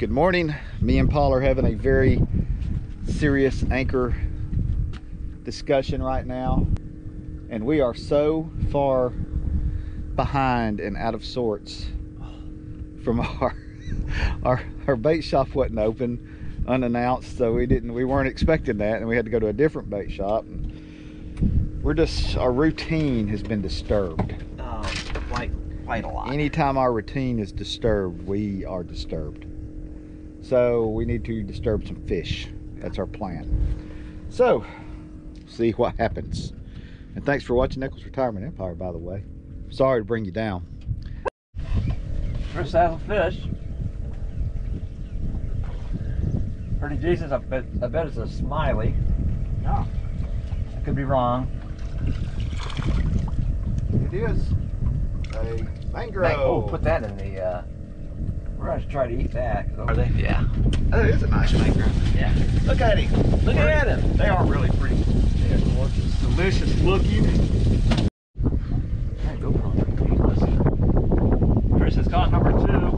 Good morning. Me and Paul are having a very serious anchor discussion right now, and we are so far behind and out of sorts from our bait shop wasn't open unannounced, so we weren't expecting that, and we had to go to a different bait shop. We're just, our routine has been disturbed quite a lot. Anytime our routine is disturbed, we are disturbed, so we need to disturb some fish. That's our plan, so see what happens. And thanks for watching Nichols' Retirement Empire, by the way. Sorry to bring you down. First size of fish. Pretty decent. I bet it's a smiley. Yeah. I could be wrong. It is a mangrove. Oh, put that in the, we're going to try to eat that. Are they? Yeah. Oh, it is a nice mangrove. Yeah. Look at him. Look at him. They are really pretty. They are gorgeous. Delicious looking. Chris has caught number two,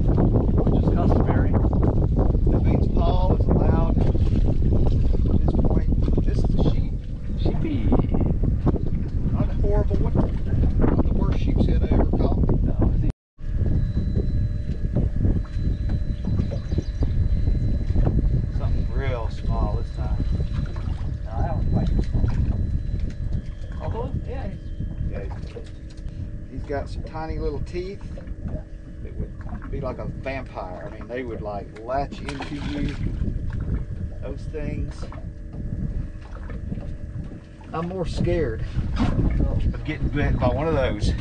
which is customary. That means Paul is allowed at this point just the sheep. Sheepy. Not a horrible one. Not the worst sheep's head I ever caught. No, is he? Something real small this time. No, that one's quite small. Although, yeah, he's got some tiny little teeth. It would be like a vampire. I mean, they would like latch into you. Those things. I'm more scared of getting bit by one of those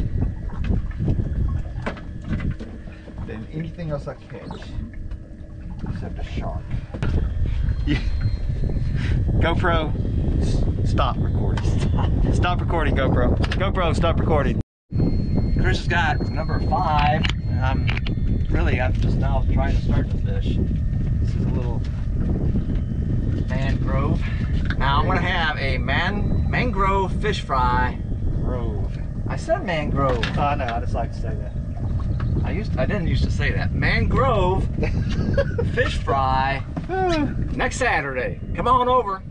than anything else I catch, except a shark. Yeah. GoPro, stop recording. Stop recording, GoPro. GoPro, stop recording. Chris has got number 5. I'm just now trying to start the fish. This is a little mangrove. Now I'm gonna have a mangrove fish fry. Grove. I said mangrove. I know. I just like to say that. I didn't used to say that. Mangrove fish fry next Saturday. Come on over.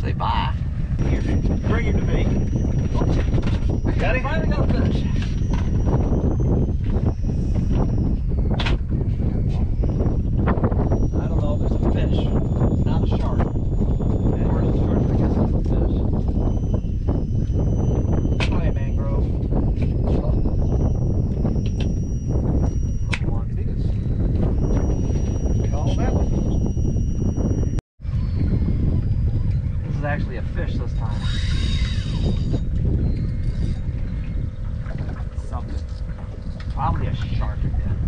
Say bye. Here, bring him to me. Oops. Got him. Finally got a fish. Actually a fish this time. Something. Probably a shark again.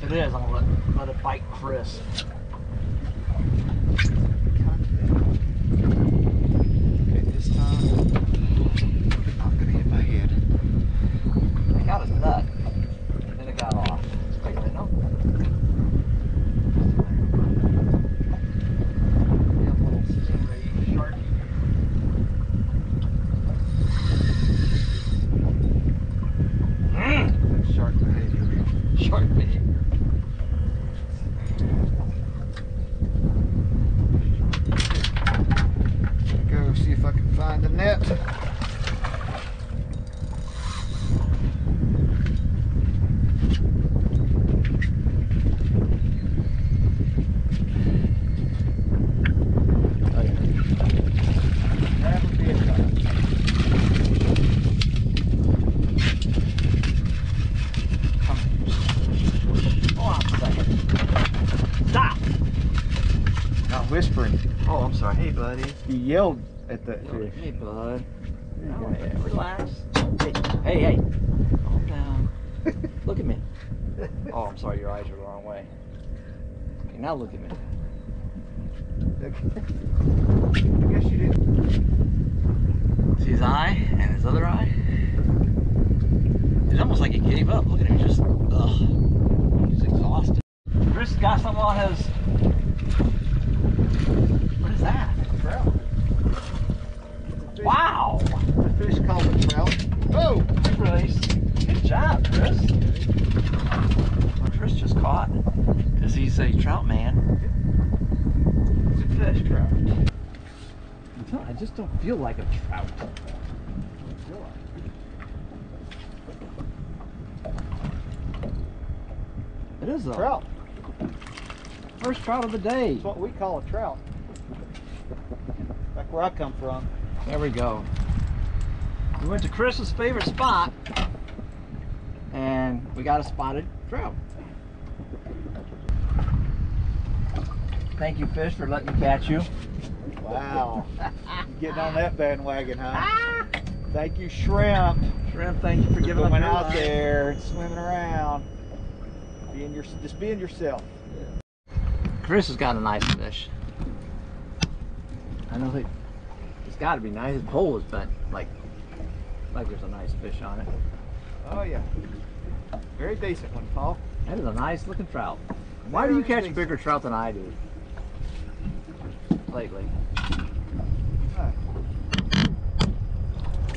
If it is, I'm gonna let it bite Chris. Okay, this time I'm gonna hit my head. I got a nut. Then it got off. Wait a minute, no. Hey, buddy. You yelled at that fish. Hey, bud. Oh, yeah, relax. Hey. Calm down. Look at me. Oh, I'm sorry. Your eyes are the wrong way. Okay, now look at me. I guess you did. See his eye and his other eye? It's almost like he gave up. Look at him. Just, ugh. He's exhausted. Chris got something on his... Wow! The fish called a trout. Oh! Good release. Good job, Chris. What Chris just caught he's a trout man. It's a fresh trout. I just don't feel like a trout. It is a trout. First trout of the day. That's what we call a trout. Back where I come from. There we go. We went to Chris's favorite spot, and we got a spotted trout. Thank you, fish, for letting me catch you. Wow. Getting on that bandwagon, huh? Thank you, shrimp. Shrimp, thank you for giving up your life. Going out there and swimming around. Just being yourself. Chris has got a nice fish. I know that it's got to be nice. His pole is bent, like there's a nice fish on it. Oh yeah, very decent one, Paul. That is a nice looking trout. Why do you catch bigger trout than I do lately?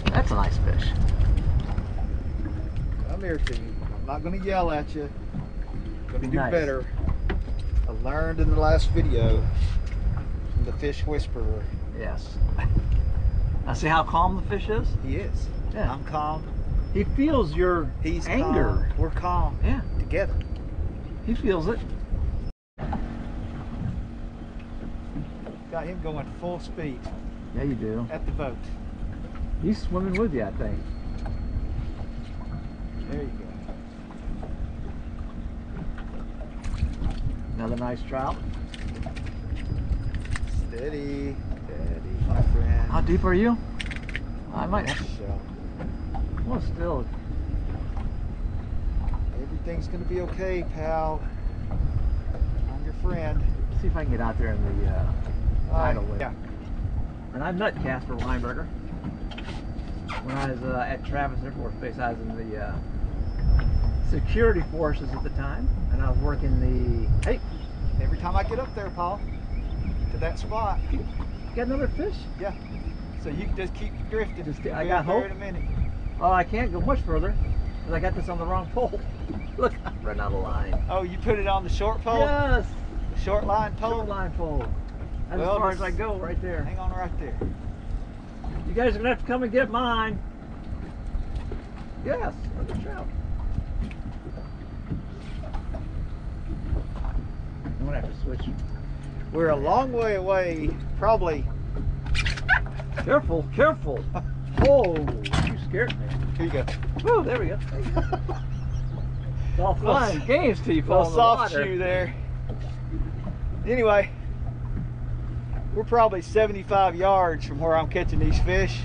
That's a nice fish. I'm here to you. I'm not going to yell at you. I'm going to do better. I learned in the last video from the fish whisperer. Yes. I see how calm the fish is. He is. Yeah. I'm calm. He feels your anger. Calm. We're calm. Yeah. Together. He feels it. Got him going full speed. Yeah, you do. At the boat. He's swimming with you, I think. There you go. Another nice trout. Steady. Steady, my friend. How deep are you? I might have to show. Well, still. Everything's going to be okay, pal. I'm your friend. Let's see if I can get out there in the tidal wave. Yeah. And I've met Casper Weinberger. When I was at Travis Air Force Base, I was in the security forces at the time. And I was working the... Hey! Every time I get up there, Paul, to that spot. You got another fish? Yeah. So you can just keep drifting. I got hope. In a minute. Oh, I can't go much further because I got this on the wrong pole. Look, I ran out of line. Oh, you put it on the short pole? Yes. The short line pole? Short line pole. That's as far as I go right there. Hang on right there. You guys are going to have to come and get mine. Yes, another trout. I'm going to have to switch. We're a long way away, probably. Careful, careful. Oh, you scared me. Here you go. Woo, there we go. It's all fun games to you, Paul. Little soft shoe there. Anyway, we're probably 75 yards from where I'm catching these fish.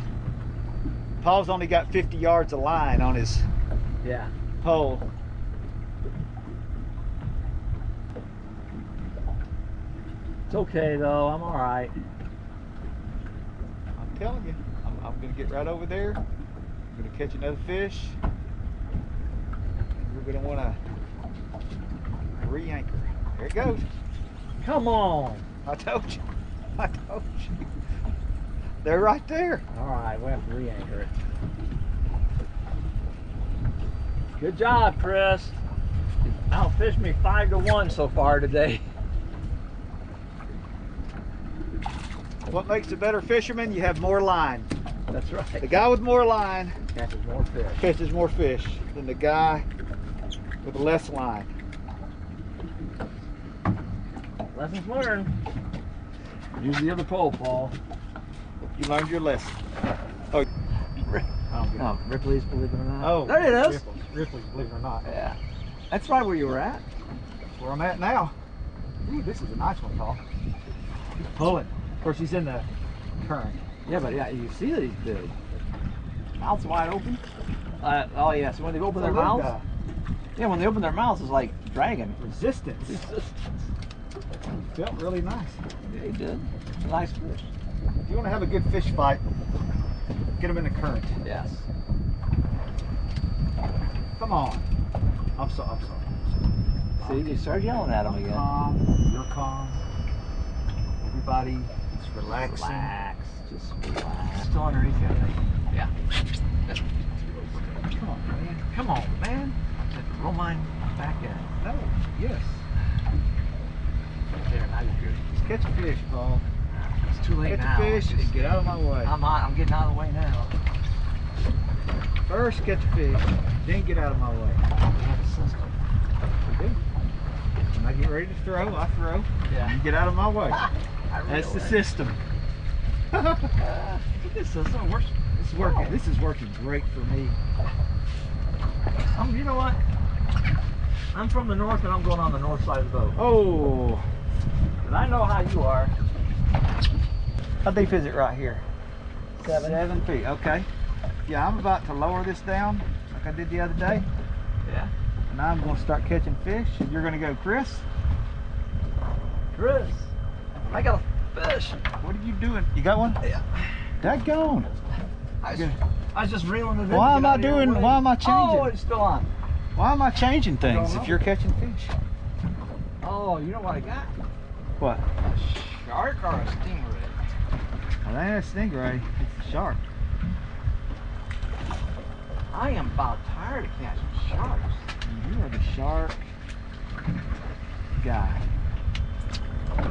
Paul's only got 50 yards of line on his pole. It's okay, though. I'm all right. I'm telling you. I'm going to get right over there. I'm going to catch another fish. We're going to want to re-anchor. There it goes. Come on. I told you. I told you. They're right there. All right, we'll have to re-anchor it. Good job, Chris. Outfished me 5-1 so far today. What makes a better fisherman? You have more line. That's right. The guy with more line catches more fish. Catches more fish than the guy with less line. Lessons learned. Use the other pole, Paul. You learned your lesson. Oh, Ripley's Believe It or Not. Oh, there it is. Ripley's Believe It or Not. Yeah, that's right where you were at. That's where I'm at now. Ooh, this is a nice one, Paul. Pull it. Of course, he's in the current. Yeah, but yeah, you see these big mouths wide open. Oh yeah, so when they open their mouths, yeah, when they open their mouths, it's like dragon resistance. It felt really nice. Yeah, you did. Nice fish. If you want to have a good fish fight, get them in the current. Yes. Come on. I'm sorry. See, you start yelling at them again. You're calm. You're calm. Everybody, it's relaxing. Relax. Just relax. Still underneath you, I think. Yeah. Come on, man. Come on, man. Roll mine back in. No. Yes. I was good. Just catch a fish, Paul. It's too late now. Catch a fish and get out of my way. I'm getting out of the way now. First catch a fish, then get out of my way. We have a system. We do. When I get ready to throw, I throw. Yeah. You get out of my way. That's the system. This system works. It's working. This is working great for me. You know what? I'm from the north, and I'm going on the north side of the boat. Oh. And I know how you are. How deep is it right here? 7 feet. Okay. Yeah, I'm about to lower this down like I did the other day. Yeah. And I'm going to start catching fish. And you're going to go, Chris? Chris, I got a fish. What are you doing? You got one? Yeah. Daggone. I was just reeling it in. Why am I changing? Oh, it's still on. Why am I changing things if you're catching fish? Oh, you know what I got? What? A shark or a stingray? Well, that ain't a stingray. It's a shark. I am about tired of catching sharks. You are the shark guy. I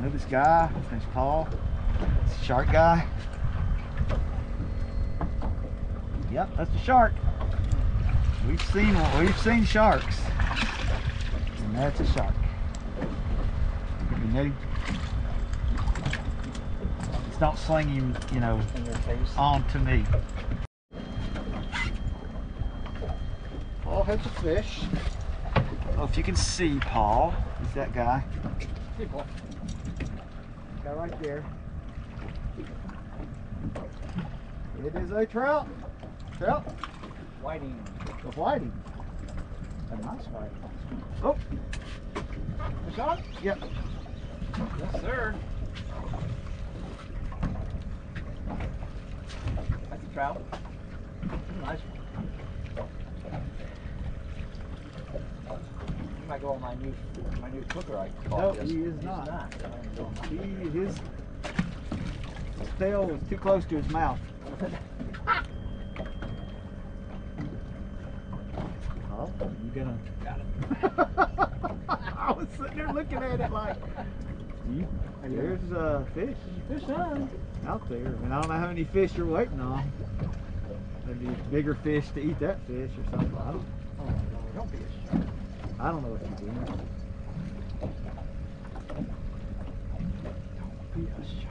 know this guy. His name's Paul. It's a shark guy. Yep, that's the shark. We've seen sharks, and that's a shark. Just don't sling him, you know, onto me. Paul has a fish. Oh, if you can see Paul, he's that guy. Hey, Paul. Guy right there. It is a trout. Trout. Whiting. The whiting. A nice whiting. Oh. You got it? Yep. Yes, sir. That's a trout. Nice one. You might go on my new cooker I caught. No, he is not. His tail was too close to his mouth. I was sitting there looking at it like, there's a fish. Fish on out there. And I don't know how many fish you're waiting on. Maybe bigger fish to eat that fish or something. Don't be a shark. I don't know what you're doing. Don't be a shark.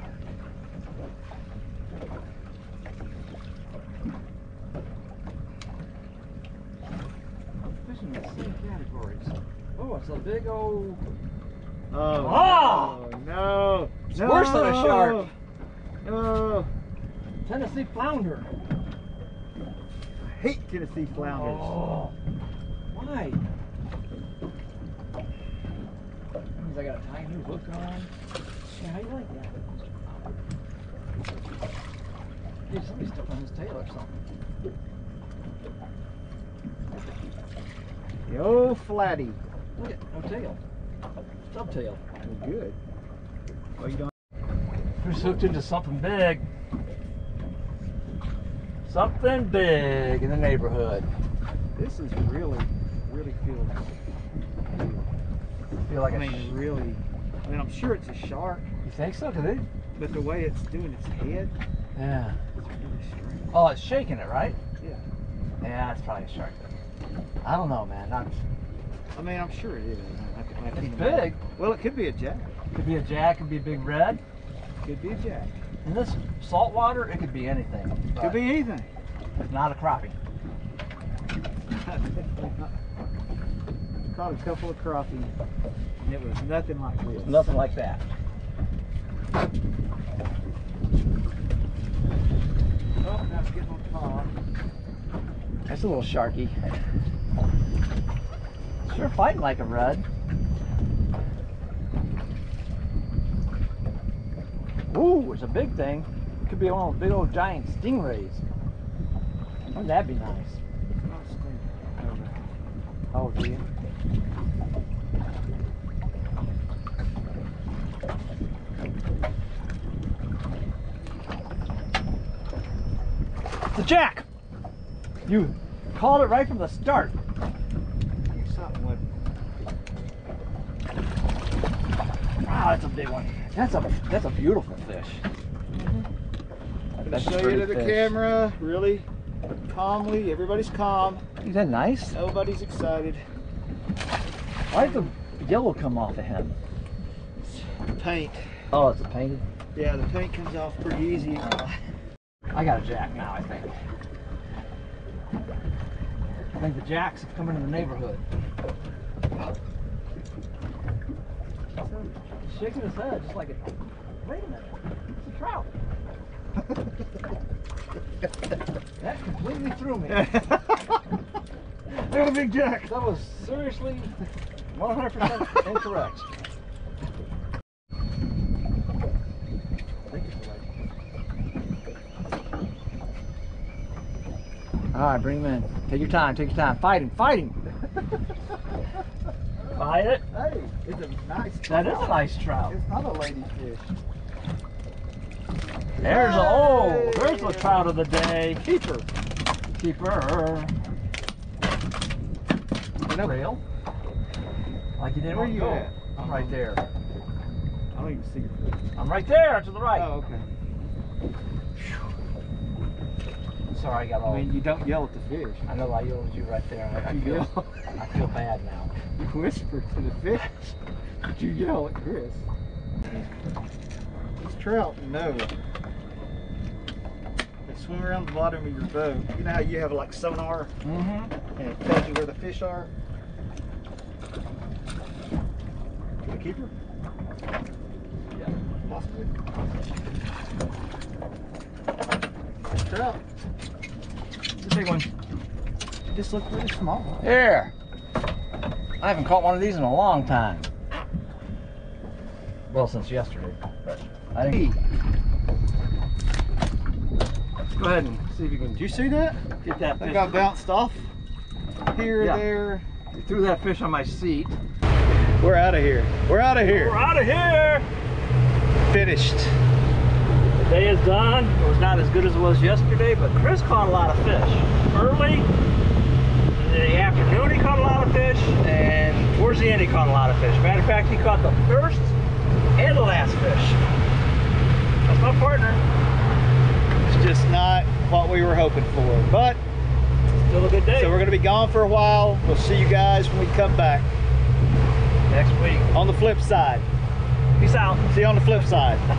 It's a big old. Oh! No! It's worse than a shark. No! Tennessee flounder. I hate Tennessee flounders. Oh. Why? That means I got a tiny new hook on. Yeah, how do you like that? Dude, somebody stuck on his tail or something. The old flatty. Look at no tail. Subtail. Well, good. Well, you don't. We're hooked into something big. Something big in the neighborhood. This is really, really feeling. Feel like really. I mean, I'm sure it's a shark. You think so? Cause it. But the way it's doing its head. Yeah. It's really strange. Oh, it's shaking it, right? Yeah. Yeah, it's probably a shark. I don't know, man. I mean, I'm sure it is. It's big. Well, it could be a jack. Could be a jack. Could be a big red. Could be a jack. In this salt water, it could be anything. Could be anything. It's not a crappie. Caught a couple of crappie, and it was nothing like this. It was nothing like that. Oh, now it's getting on top. That's a little sharky. Sure fighting like a rudd. Ooh, it's a big thing. Could be one of those big old giant stingrays. Wouldn't that be nice? Oh, dear. It's a jack! You called it right from the start. God, it's a big one. That's a beautiful fish. Mm-hmm. I'm gonna show you to the camera, really calmly. Everybody's calm. Is that nice? Nobody's excited. Why did the yellow come off of him? Paint. Oh, it's a painted? Yeah, the paint comes off pretty easy. I got a jack now, I think. I think the jacks have come into the neighborhood. Shaking his head just like a... Wait a minute, it's a trout. That completely threw me. There's a big jack. That was seriously 100% incorrect. All right, bring him in. Take your time, take your time. Fight him, fight him. Fight it. Hey, it's a nice trout. That is a nice trout. It's not a lady fish. There's there's the trout of the day. Keeper. Keeper. Trail. Like you did where you at? I'm right there. I don't even see your foot. I'm right there to the right. Oh, okay. Sorry, I got all. I mean, you don't yell at the fish. I know I yelled at you right there. I feel bad now. You whisper to the fish, but you yell at Chris. This trout, no. They swim around the bottom of your boat. You know how you have like sonar, and it tells you where the fish are. The keeper? Yeah, possibly. Trout. Big one. It just looked really small. Here. I haven't caught one of these in a long time. Well, since yesterday. I didn't... Let's go ahead and see if you can. Did you see that? Get that fish. That got bounced off. Here, there. You threw that fish on my seat. We're out of here. We're out of here. We're out of here. Finished. The day is done. It was not as good as it was yesterday, but Chris caught a lot of fish. Early in the afternoon, he caught a lot of fish, and towards the end, he caught a lot of fish. Matter of fact, he caught the first and the last fish. That's my partner. It's just not what we were hoping for, but it's still a good day. So we're going to be gone for a while. We'll see you guys when we come back next week. On the flip side. Peace out. See you on the flip side.